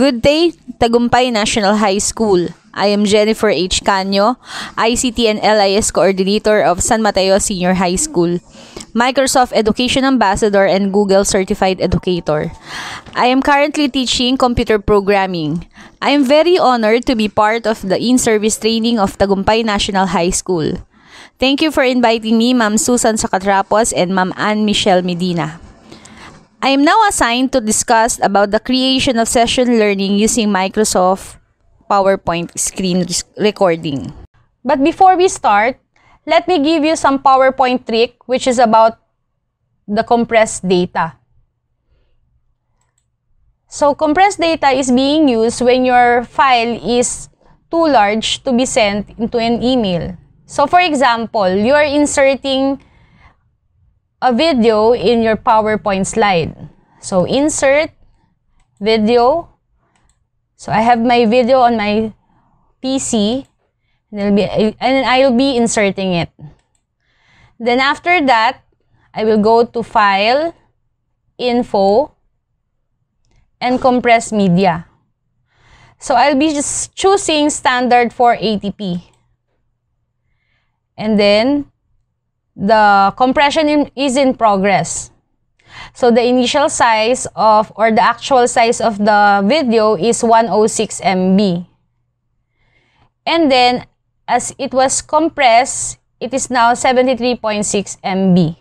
Good day, Tagumpay National High School. I am Jennifer H. Caño, ICT and LIS Coordinator of San Mateo Senior High School, Microsoft Education Ambassador and Google Certified Educator. I am currently teaching computer programming. I am very honored to be part of the in-service training of Tagumpay National High School. Thank you for inviting me, Ma'am Susan Sakatrapos and Ma'am Anne Michelle Medina. I am now assigned to discuss about the creation of session learning using Microsoft PowerPoint screen recording. But before we start, let me give you some PowerPoint trick which is about the compressed data. So compressed data is being used when your file is too large to be sent into an email. So for example, you are inserting a video in your PowerPoint slide. So insert video. So I have my video on my PC, and I'll be inserting it. Then after that, I will go to File, Info, and Compress Media. So I'll be just choosing Standard 480p. And then the compression is in progress. So the initial size of, or the actual size of the video is 106 MB. And then, as it was compressed, it is now 73.6 MB.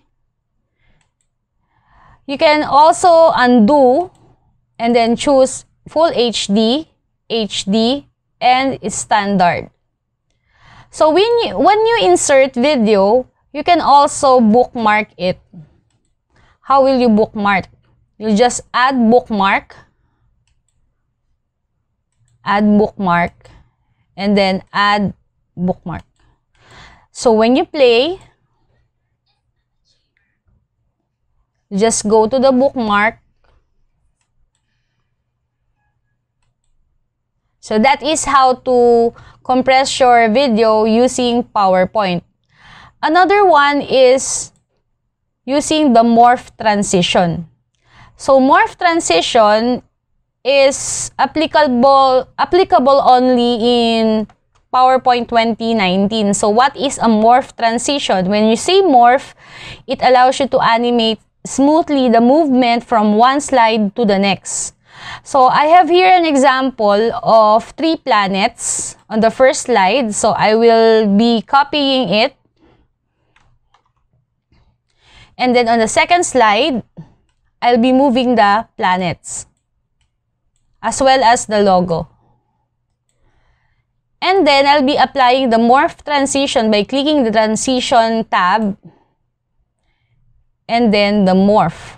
You can also undo and then choose Full HD, HD, and Standard. So when you insert video, you can also bookmark it. How will you bookmark? You'll just add bookmark, and then add bookmark. So when you play, just go to the bookmark. So that is how to compress your video using PowerPoint. Another one is using the morph transition. So morph transition is applicable only in PowerPoint 2019. So what is a morph transition? When you say morph, it allows you to animate smoothly the movement from one slide to the next. So I have here an example of three planets on the first slide. So I will be copying it. And then on the second slide, I'll be moving the planets as well as the logo. And then I'll be applying the morph transition by clicking the transition tab and then the morph.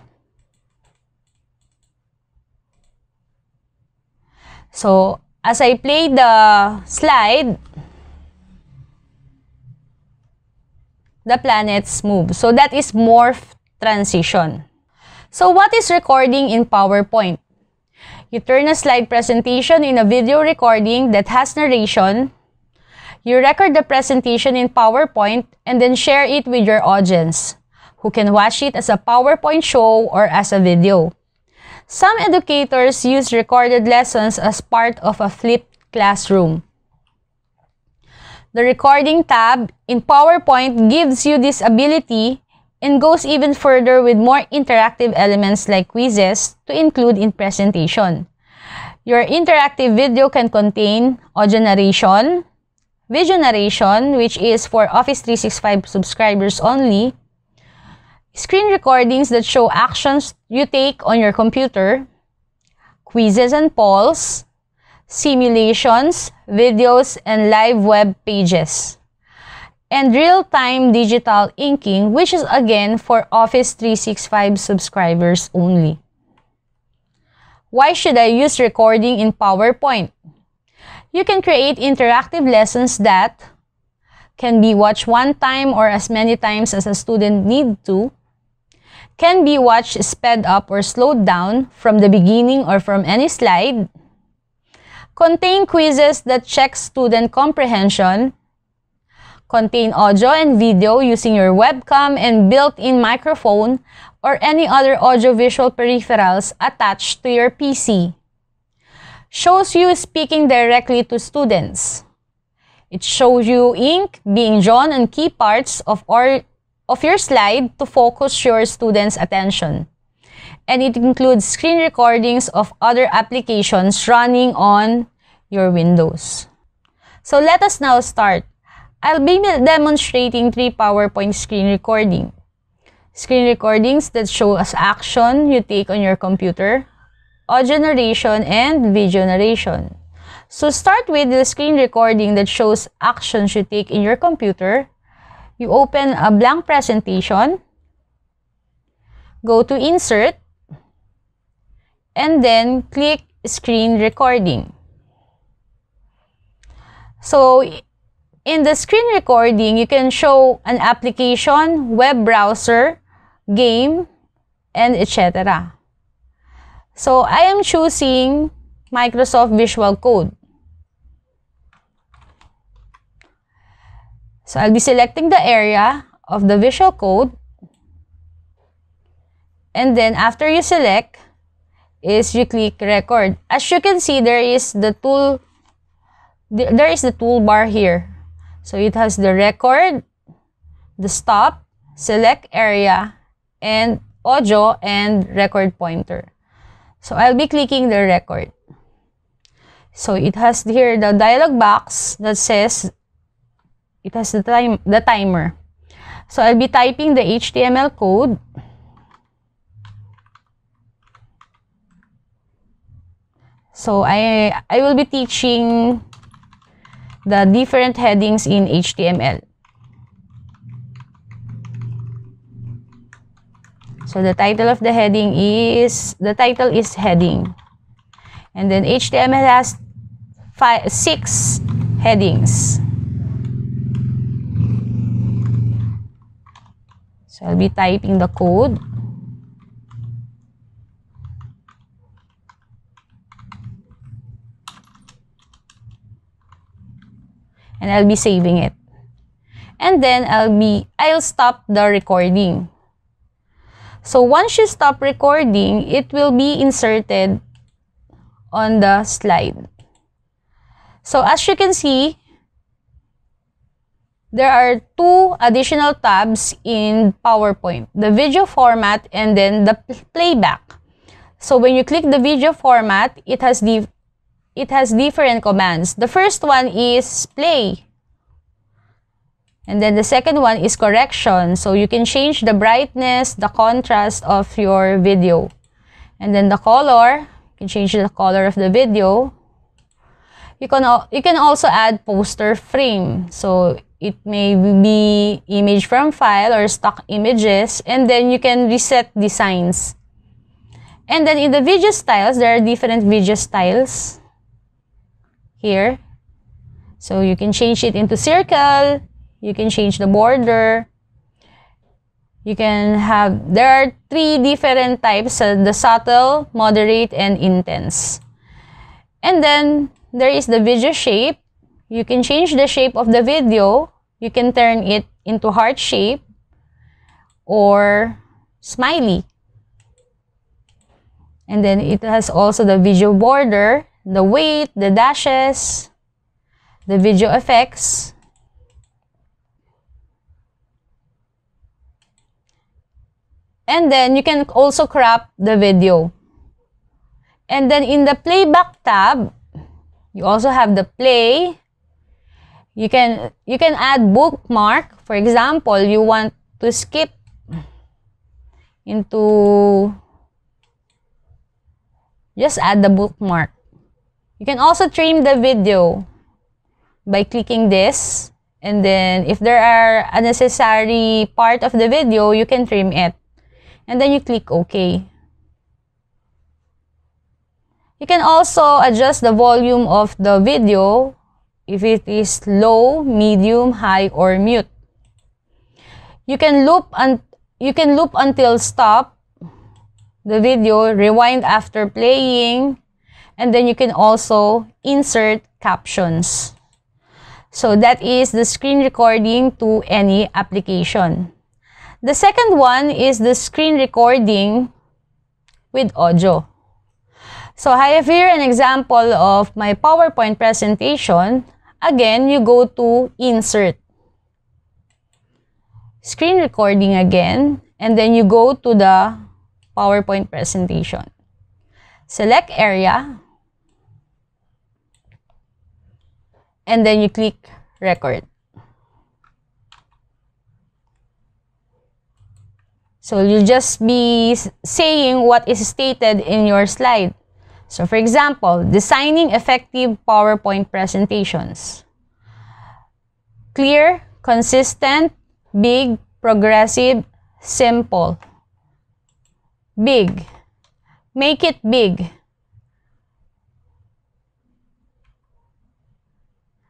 So as I play the slide, the planets move. So that is morph transition. So what is recording in PowerPoint? You turn a slide presentation in a video recording that has narration. You record the presentation in PowerPoint and then share it with your audience, who can watch it as a PowerPoint show or as a video. Some educators use recorded lessons as part of a flipped classroom. The recording tab in PowerPoint gives you this ability and goes even further with more interactive elements like quizzes to include in presentation. Your interactive video can contain audio narration, video narration, which is for Office 365 subscribers only, screen recordings that show actions you take on your computer, quizzes and polls, simulations, videos, and live web pages. And real-time digital inking, which is again for Office 365 subscribers only. Why should I use recording in PowerPoint? You can create interactive lessons that can be watched one time or as many times as a student needs to, can be watched sped up or slowed down from the beginning or from any slide, contain quizzes that check student comprehension, contain audio and video using your webcam and built-in microphone or any other audiovisual peripherals attached to your PC. shows you speaking directly to students. It shows you ink being drawn on key parts of your slide to focus your students' attention. And it includes screen recordings of other applications running on your Windows. So let us now start. I'll be demonstrating 3 PowerPoint screen recordings. Screen recordings that show us action you take on your computer, audio narration, and video narration. So start with the screen recording that shows actions you take in your computer. You open a blank presentation, go to Insert, and then click Screen Recording. So in the screen recording, you can show an application, web browser, game, and etc. So I am choosing Microsoft Visual Code. So I'll be selecting the area of the Visual Code. And then after you select, you click Record. As you can see, there is the toolbar here. So it has the record, the stop, select area, and audio and record pointer. So I'll be clicking the record. So it has here the dialog box that says it has the timer. So I'll be typing the HTML code. So I will be teaching the different headings in HTML. So the title of the heading is, heading. And then HTML has 6 headings. So I'll be typing the code. And I'll be saving it. And then I'll stop the recording. So once you stop recording, it will be inserted on the slide. So as you can see, there are 2 additional tabs in PowerPoint, the video format and then the playback. So when you click the video format, it has different commands. The first one is play. And then the second one is correction. So you can change the brightness, the contrast of your video. And then the color, you can change the color of the video. You can also add poster frame. So it may be image from file or stock images. And then you can reset designs. And then in the video styles, there are different video styles. Here, so you can change it into circle, you can change the border, you can have, there are 3 different types, the subtle, moderate, and intense. And then there is the video shape. You can change the shape of the video, you can turn it into heart shape or smiley. And then it has also the video border, the weight, the dashes, the video effects, and then you can also crop the video. And then in the playback tab, you also have the play. You can add bookmark. For example, you want to skip into, just add the bookmark. You can also trim the video by clicking this, and then if there are unnecessary part of the video, you can trim it. And then you click OK. You can also adjust the volume of the video if it is low, medium, high, or mute. You can loop until stop the video, rewind after playing. And then you can also insert captions. So that is the screen recording to any application. The second one is the screen recording with audio. So I have here an example of my PowerPoint presentation. Again, you go to Insert, Screen Recording again, and then you go to the PowerPoint presentation. Select Area, and then you click Record. So you'll just be saying what is stated in your slide. So for example, designing effective PowerPoint presentations. Clear, consistent, big, progressive, simple. Big. Make it big.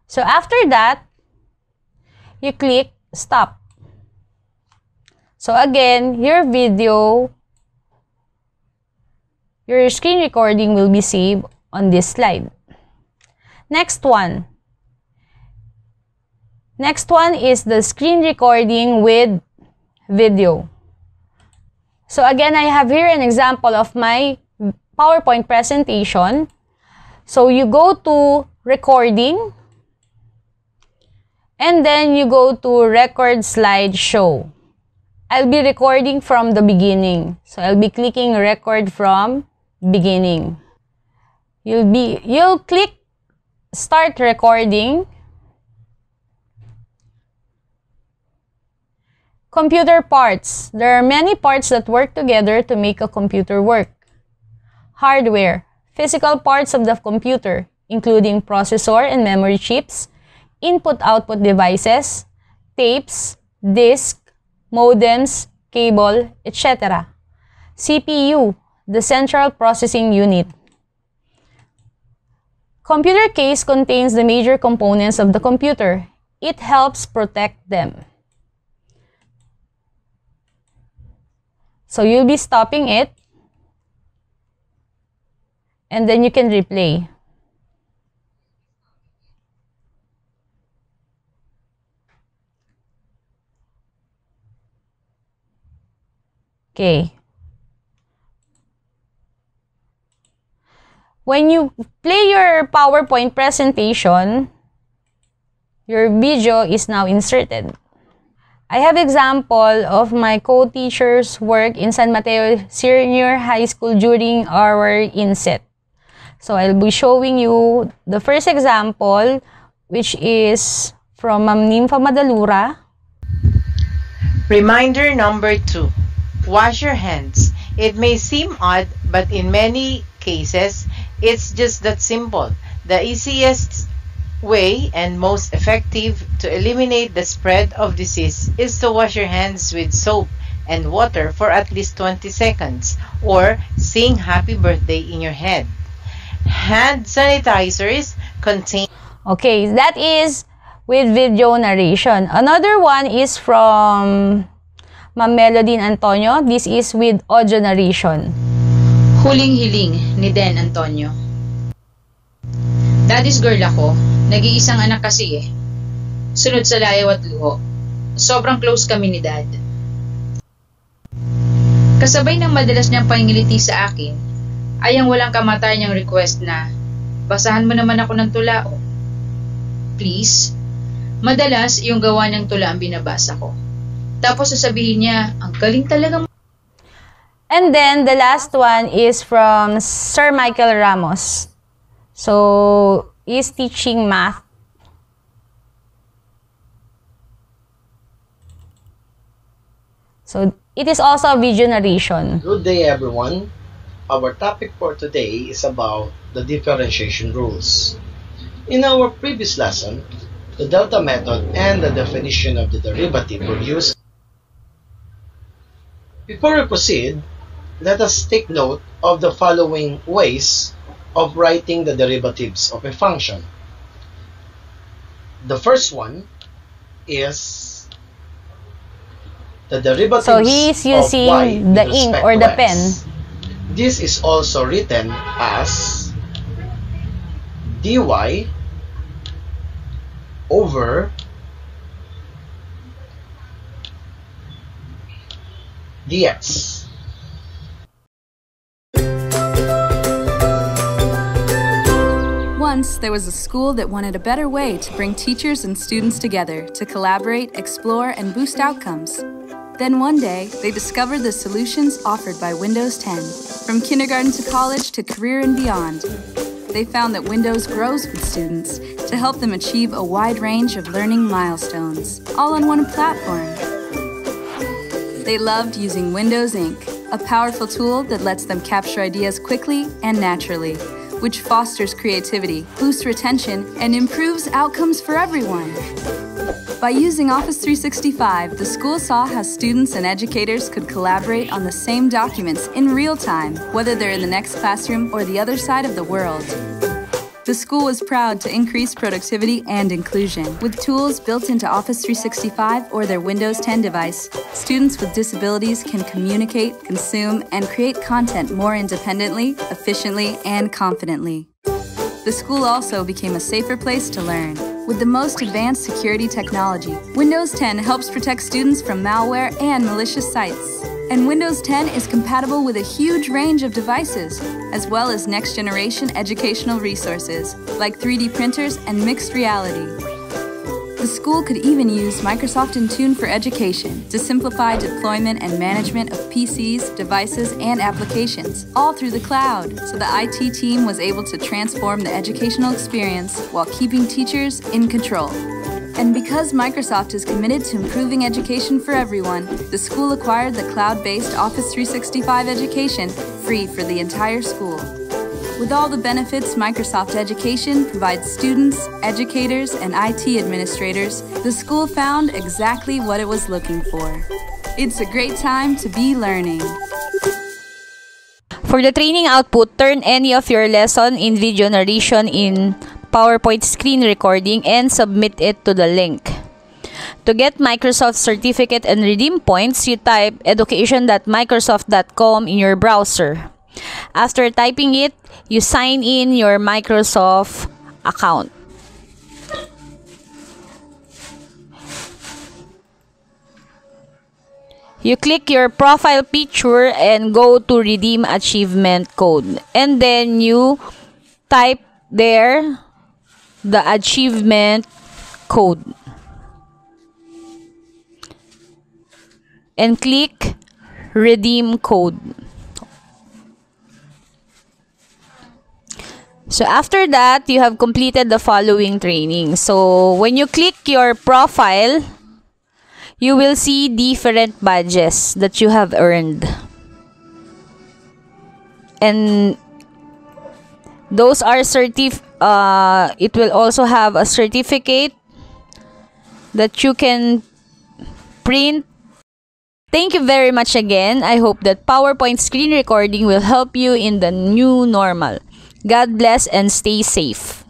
So after that, you click Stop. So again, your video, your screen recording will be saved on this slide. Next one. Next one is the screen recording with video. So again, I have here an example of my PowerPoint presentation. So you go to Recording, and then you go to Record Slideshow. I'll be recording from the beginning. So I'll be clicking Record from Beginning. You'll click Start Recording. Computer parts. There are many parts that work together to make a computer work. Hardware. Physical parts of the computer, including processor and memory chips, input-output devices, tapes, disks, modems, cable, etc. CPU, the central processing unit. Computer case contains the major components of the computer. It helps protect them. So you'll be stopping it, and then you can replay. Okay. When you play your PowerPoint presentation, your video is now inserted. I have example of my co-teacher's work in San Mateo Senior High School during our INSET. So I'll be showing you the first example, which is from Nimfa Madalura. Reminder number 2. Wash your hands. It may seem odd, but in many cases, it's just that simple. The easiest way and most effective to eliminate the spread of disease is to wash your hands with soap and water for at least 20 seconds or sing happy birthday in your head. Hand sanitizers contain... Okay, that is with video narration. Another one is from Melodyne Antonio. This is with audio narration. Huling hiling ni Den Antonio. Daddy's girl ako. Nag-iisang anak kasi eh. Sunod sa layaw at luho. Sobrang close kami ni Dad. Kasabay ng madalas niyang pangiliti sa akin ay ang walang kamatay niyang request na basahan mo naman ako ng tula o. Please. Madalas yung gawa niyang tula ang binabasa ko. Tapos sasabihin niya, ang galing talaga mo. And then the last one is from Sir Michael Ramos. So, is teaching math. So, it is also video narration. Good day, everyone. Our topic for today is about the differentiation rules. In our previous lesson, the delta method and the definition of the derivative were used. Before we proceed, let us take note of the following ways of writing the derivatives of a function. The first one is the derivatives of y. So he is using the ink or the pen. This is also written as dy over dx. Once, there was a school that wanted a better way to bring teachers and students together to collaborate, explore, and boost outcomes. Then one day, they discovered the solutions offered by Windows 10, from kindergarten to college to career and beyond. They found that Windows grows with students to help them achieve a wide range of learning milestones, all on one platform. They loved using Windows Ink, a powerful tool that lets them capture ideas quickly and naturally, which fosters creativity, boosts retention, and improves outcomes for everyone. By using Office 365, the school saw how students and educators could collaborate on the same documents in real time, whether they're in the next classroom or the other side of the world. The school was proud to increase productivity and inclusion. With tools built into Office 365 or their Windows 10 device, students with disabilities can communicate, consume, and create content more independently, efficiently, and confidently. The school also became a safer place to learn. With the most advanced security technology, Windows 10 helps protect students from malware and malicious sites. And Windows 10 is compatible with a huge range of devices, as well as next-generation educational resources, like 3D printers and mixed reality. The school could even use Microsoft Intune for Education to simplify deployment and management of PCs, devices, and applications, all through the cloud. So the IT team was able to transform the educational experience while keeping teachers in control. And because Microsoft is committed to improving education for everyone, the school acquired the cloud-based Office 365 education free for the entire school. With all the benefits Microsoft Education provides students, educators, and IT administrators, the school found exactly what it was looking for. It's a great time to be learning. For the training output, turn any of your lesson in video narration in PowerPoint screen recording and submit it to the link. To get Microsoft certificate and redeem points, you type education.microsoft.com in your browser. After typing it, you sign in your Microsoft account. You click your profile picture and go to redeem achievement code. And then you type there the achievement code. And click redeem code. So after that, you have completed the following training. So when you click your profile, you will see different badges that you have earned. And those are it will also have a certificate that you can print. Thank you very much again. I hope that PowerPoint screen recording will help you in the new normal. God bless and stay safe.